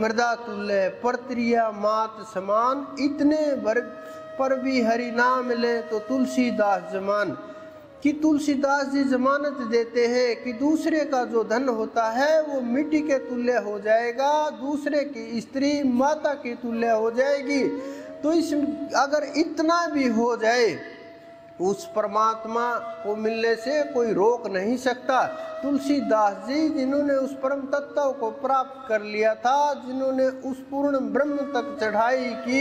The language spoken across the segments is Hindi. मृदा तुल्य परत्रिया मात समान, इतने वर्ग पर भी हरि नाम ले तो तुलसीदास जमान। कि तुलसीदास जी जमानत देते हैं कि दूसरे का जो धन होता है वो मिट्टी के तुल्य हो जाएगा, दूसरे की स्त्री माता के तुल्य हो जाएगी। तो इस अगर इतना भी हो जाए उस परमात्मा को मिलने से कोई रोक नहीं सकता। तुलसीदास जी जिन्होंने उस परम तत्व को प्राप्त कर लिया था, जिन्होंने उस पूर्ण ब्रह्म तक चढ़ाई की,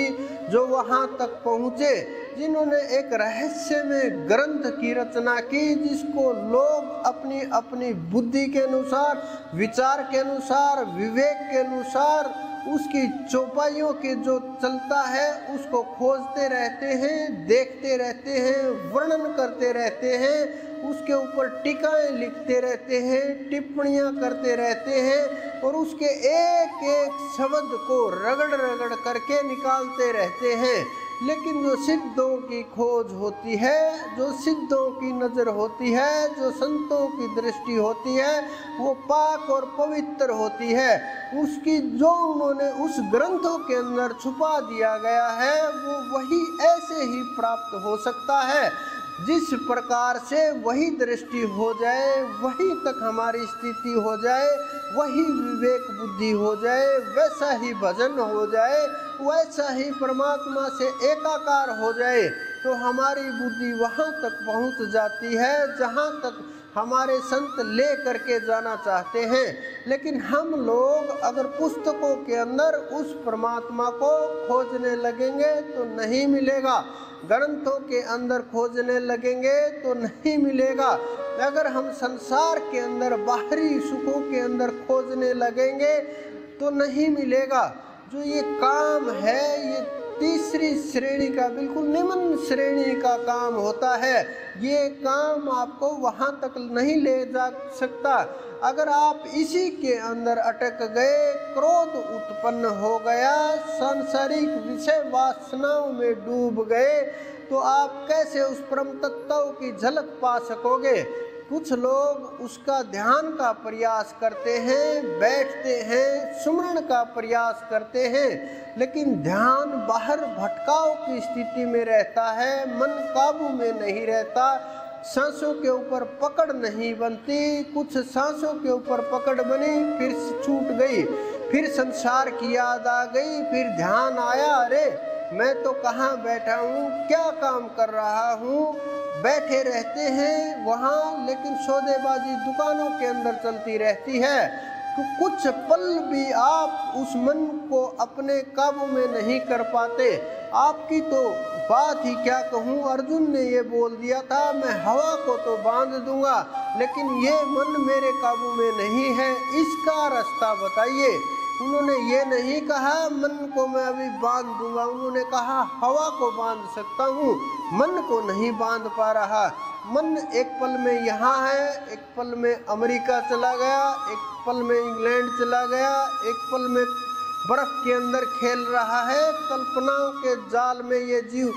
जो वहाँ तक पहुँचे, जिन्होंने एक रहस्य में ग्रंथ की रचना की, जिसको लोग अपनी अपनी बुद्धि के अनुसार, विचार के अनुसार, विवेक के अनुसार उसकी चौपाइयों के जो चलता है उसको खोजते रहते हैं, देखते रहते हैं, वर्णन करते रहते हैं, उसके ऊपर टीकाएँ लिखते रहते हैं, टिप्पणियाँ करते रहते हैं और उसके एक एक शब्द को रगड़ रगड़ करके निकालते रहते हैं। लेकिन जो सिद्धों की खोज होती है, जो सिद्धों की नज़र होती है, जो संतों की दृष्टि होती है, वो पाक और पवित्र होती है। उसकी जो उन्होंने उस ग्रंथों के अंदर छुपा दिया गया है वो वही ऐसे ही प्राप्त हो सकता है। जिस प्रकार से वही दृष्टि हो जाए, वही तक हमारी स्थिति हो जाए, वही विवेक बुद्धि हो जाए, वैसा ही भजन हो जाए, वैसा ही परमात्मा से एकाकार हो जाए, तो हमारी बुद्धि वहाँ तक पहुँच जाती है जहाँ तक हमारे संत ले करके जाना चाहते हैं। लेकिन हम लोग अगर पुस्तकों के अंदर उस परमात्मा को खोजने लगेंगे तो नहीं मिलेगा, ग्रंथों के अंदर खोजने लगेंगे तो नहीं मिलेगा, अगर हम संसार के अंदर बाहरी सुखों के अंदर खोजने लगेंगे तो नहीं मिलेगा। जो ये काम है ये तीसरी श्रेणी का, बिल्कुल निम्न श्रेणी का काम होता है। ये काम आपको वहाँ तक नहीं ले जा सकता। अगर आप इसी के अंदर अटक गए, क्रोध उत्पन्न हो गया, सांसारिक विषय वासनाओं में डूब गए, तो आप कैसे उस परम तत्व की झलक पा सकोगे। कुछ लोग उसका ध्यान का प्रयास करते हैं, बैठते हैं, सुमरण का प्रयास करते हैं, लेकिन ध्यान बाहर भटकाव की स्थिति में रहता है, मन काबू में नहीं रहता, सांसों के ऊपर पकड़ नहीं बनती। कुछ सांसों के ऊपर पकड़ बनी, फिर छूट गई, फिर संसार की याद आ गई, फिर ध्यान आया, अरे मैं तो कहाँ बैठा हूँ, क्या काम कर रहा हूँ। बैठे रहते हैं वहाँ, लेकिन सौदेबाजी दुकानों के अंदर चलती रहती है। तो कुछ पल भी आप उस मन को अपने काबू में नहीं कर पाते। आपकी तो बात ही क्या कहूँ, अर्जुन ने ये बोल दिया था मैं हवा को तो बांध दूंगा, लेकिन ये मन मेरे काबू में नहीं है, इसका रास्ता बताइए। उन्होंने ये नहीं कहा मन को मैं अभी बांध दूंगा, उन्होंने कहा हवा को बांध सकता हूँ, मन को नहीं बांध पा रहा। मन एक पल में यहाँ है, एक पल में अमेरिका चला गया, एक पल में इंग्लैंड चला गया, एक पल में बर्फ के अंदर खेल रहा है, कल्पनाओं के जाल में ये जीव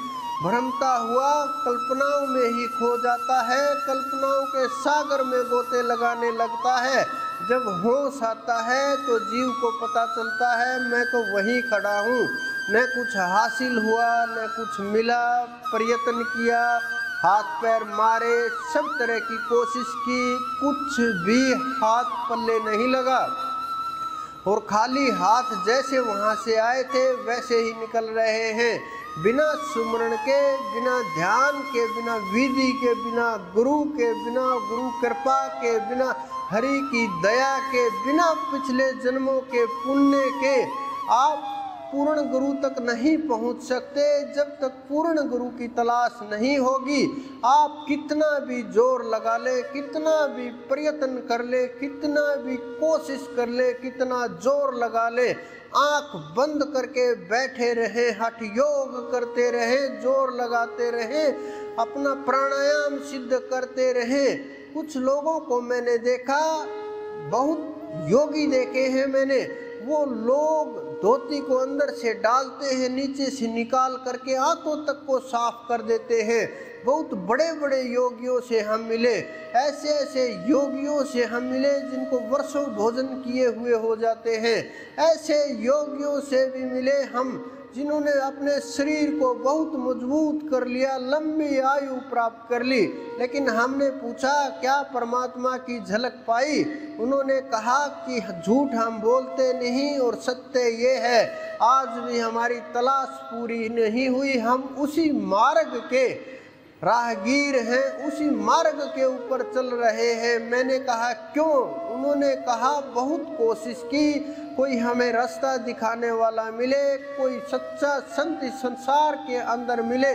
भ्रमता हुआ कल्पनाओं में ही खो जाता है, कल्पनाओं के सागर में गोते लगाने लगता है। जब होश आता है तो जीव को पता चलता है मैं तो वहीं खड़ा हूँ, न कुछ हासिल हुआ, न कुछ मिला, प्रयत्न किया, हाथ पैर मारे, सब तरह की कोशिश की, कुछ भी हाथ पल्ले नहीं लगा और खाली हाथ जैसे वहाँ से आए थे वैसे ही निकल रहे हैं। बिना सुमरण के, बिना ध्यान के, बिना विधि के, बिना गुरु के, बिना गुरु कृपा के, बिना हरि की दया के, बिना पिछले जन्मों के पुण्य के आप पूर्ण गुरु तक नहीं पहुंच सकते। जब तक पूर्ण गुरु की तलाश नहीं होगी, आप कितना भी जोर लगा ले, कितना भी प्रयत्न कर ले, कितना भी कोशिश कर ले, कितना जोर लगा ले, आँख बंद करके बैठे रहे, हठ योग करते रहे, जोर लगाते रहे, अपना प्राणायाम सिद्ध करते रहे। कुछ लोगों को मैंने देखा, बहुत योगी देखे हैं मैंने, वो लोग धोती को अंदर से डालते हैं, नीचे से निकाल करके हाथों तक को साफ कर देते हैं। बहुत बड़े बड़े योगियों से हम मिले, ऐसे ऐसे योगियों से हम मिले जिनको वर्षों भोजन किए हुए हो जाते हैं। ऐसे योगियों से भी मिले हम जिन्होंने अपने शरीर को बहुत मजबूत कर लिया, लंबी आयु प्राप्त कर ली। लेकिन हमने पूछा क्या परमात्मा की झलक पाई? उन्होंने कहा कि झूठ हम बोलते नहीं और सत्य ये है, आज भी हमारी तलाश पूरी नहीं हुई, हम उसी मार्ग के राहगीर हैं, उसी मार्ग के ऊपर चल रहे हैं। मैंने कहा क्यों? उन्होंने कहा बहुत कोशिश की, कोई हमें रास्ता दिखाने वाला मिले, कोई सच्चा संत इस संसार के अंदर मिले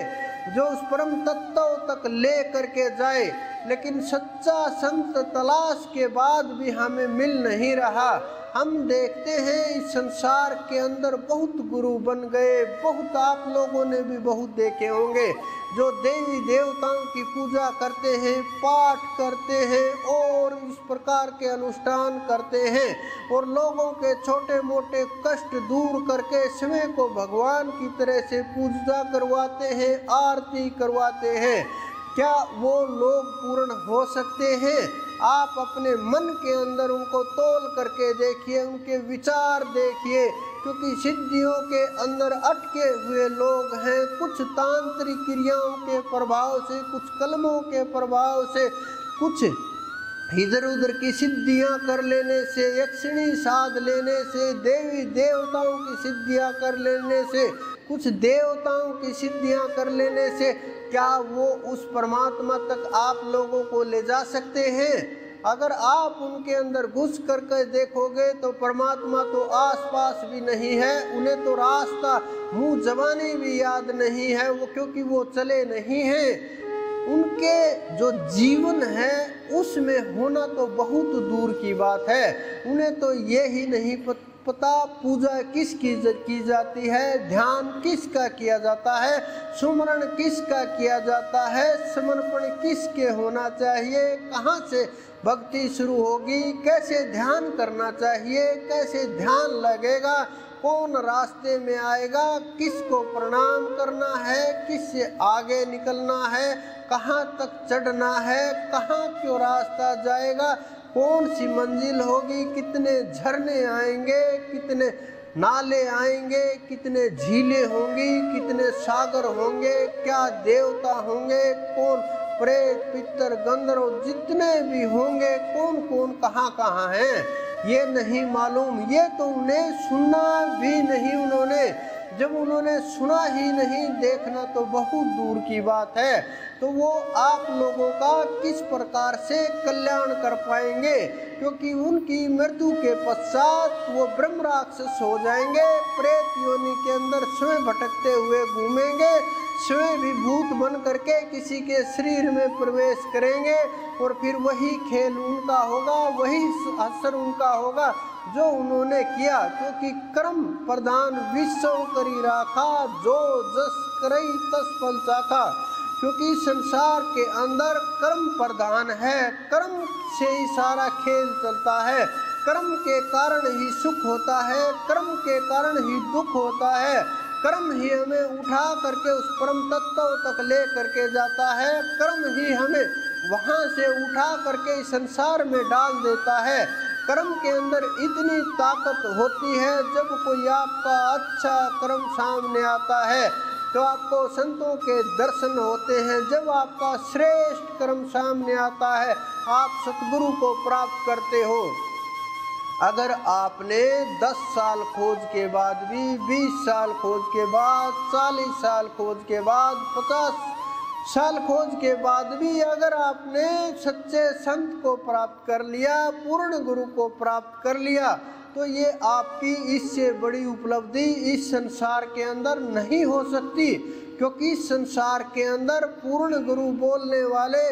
जो उस परम तत्व तक ले करके जाए, लेकिन सच्चा संत तलाश के बाद भी हमें मिल नहीं रहा। हम देखते हैं इस संसार के अंदर बहुत गुरु बन गए, बहुत आप लोगों ने भी बहुत देखे होंगे जो देवी देवताओं की पूजा करते हैं, पाठ करते हैं और इस प्रकार के अनुष्ठान करते हैं और लोगों के छोटे मोटे कष्ट दूर करके स्वयं को भगवान की तरह से पूजा करवाते हैं, आरती करवाते हैं। क्या वो लोग पूर्ण हो सकते हैं? आप अपने मन के अंदर उनको तोल करके देखिए, उनके विचार देखिए, क्योंकि सिद्धियों के अंदर अटके हुए लोग हैं। कुछ तांत्रिक क्रियाओं के प्रभाव से, कुछ कलमों के प्रभाव से, कुछ इधर उधर की सिद्धियां कर लेने से, यक्षिणी साध लेने से, देवी देवताओं की सिद्धियां कर लेने से, कुछ देवताओं की सिद्धियां कर लेने से क्या वो उस परमात्मा तक आप लोगों को ले जा सकते हैं? अगर आप उनके अंदर घुस करके देखोगे तो परमात्मा तो आसपास भी नहीं है, उन्हें तो रास्ता मुंह जबानी भी याद नहीं है, वो क्योंकि वो चले नहीं हैं। उनके जो जीवन है उसमें होना तो बहुत दूर की बात है, उन्हें तो ये ही नहीं पता पूजा किसकी की जाती है, ध्यान किसका किया जाता है, सुमरण किसका किया जाता है, समर्पण किसके होना चाहिए, कहाँ से भक्ति शुरू होगी, कैसे ध्यान करना चाहिए, कैसे ध्यान लगेगा, कौन रास्ते में आएगा, किसको प्रणाम करना है, किससे आगे निकलना है, कहाँ तक चढ़ना है, कहाँ क्यों रास्ता जाएगा, कौन सी मंजिल होगी, कितने झरने आएंगे, कितने नाले आएंगे, कितने झीलें होंगी, कितने सागर होंगे, क्या देवता होंगे, कौन प्रेत पितर गंधर्व जितने भी होंगे, कौन कौन कहाँ कहाँ हैं, ये नहीं मालूम। ये तो उन्हें सुनना भी नहीं, उन्होंने जब उन्होंने सुना ही नहीं, देखना तो बहुत दूर की बात है। तो वो आप लोगों का किस प्रकार से कल्याण कर पाएंगे? क्योंकि उनकी मृत्यु के पश्चात वो ब्रह्म राक्षस हो जाएंगे, प्रेत योनि के अंदर स्वयं भटकते हुए घूमेंगे, स्वयं भी भूत बन करके किसी के शरीर में प्रवेश करेंगे और फिर वही खेल उनका होगा, वही असर उनका होगा जो उन्होंने किया। क्योंकि कर्म प्रधान विश्व करी राखा, जो जस करई तस फल चाखा। क्योंकि संसार के अंदर कर्म प्रधान है, कर्म से ही सारा खेल चलता है, कर्म के कारण ही सुख होता है, कर्म के कारण ही दुख होता है, कर्म ही हमें उठा करके उस परम तत्व तक ले करके जाता है, कर्म ही हमें वहाँ से उठा करके इस संसार में डाल देता है। कर्म के अंदर इतनी ताकत होती है, जब कोई आपका अच्छा कर्म सामने आता है तो आपको संतों के दर्शन होते हैं, जब आपका श्रेष्ठ कर्म सामने आता है आप सतगुरु को प्राप्त करते हो। अगर आपने 10 साल खोज के बाद भी, 20 साल खोज के बाद, 40 साल खोज के बाद, 50 साल खोज के बाद भी अगर आपने सच्चे संत को प्राप्त कर लिया, पूर्ण गुरु को प्राप्त कर लिया, तो ये आपकी इससे बड़ी उपलब्धि इस संसार के अंदर नहीं हो सकती। क्योंकि इस संसार के अंदर पूर्ण गुरु बोलने वाले,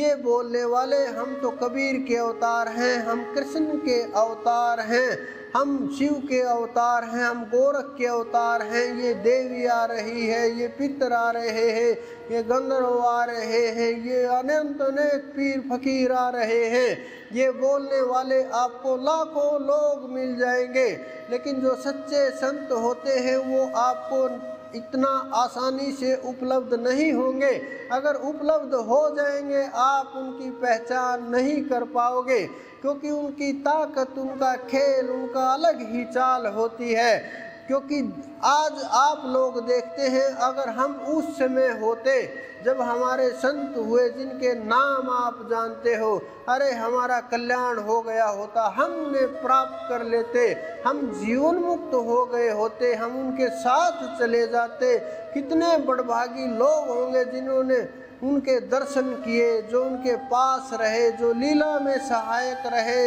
ये बोलने वाले हम तो कबीर के अवतार हैं, हम कृष्ण के अवतार हैं, हम शिव के अवतार हैं, हम गोरख के अवतार हैं, ये देवी आ रही है, ये पितर आ रहे हैं, ये गंधर्व आ रहे हैं, ये अनंत अनेक पीर फकीर आ रहे हैं, ये बोलने वाले आपको लाखों लोग मिल जाएंगे। लेकिन जो सच्चे संत होते हैं वो आपको इतना आसानी से उपलब्ध नहीं होंगे। अगर उपलब्ध हो जाएंगे आप उनकी पहचान नहीं कर पाओगे, क्योंकि उनकी ताकत, उनका खेल, उनका अलग ही चाल होती है। क्योंकि आज आप लोग देखते हैं, अगर हम उस समय होते जब हमारे संत हुए जिनके नाम आप जानते हो, अरे हमारा कल्याण हो गया होता, हमने प्राप्त कर लेते, हम जीवन मुक्त हो गए होते, हम उनके साथ चले जाते। कितने बड़भागी लोग होंगे जिन्होंने उनके दर्शन किए, जो उनके पास रहे, जो लीला में सहायक रहे,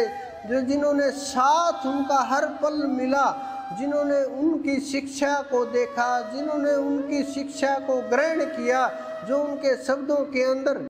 जो जिन्होंने साथ उनका हर पल मिला, जिन्होंने उनकी शिक्षा को देखा, जिन्होंने उनकी शिक्षा को ग्रहण किया, जो उनके शब्दों के अंदर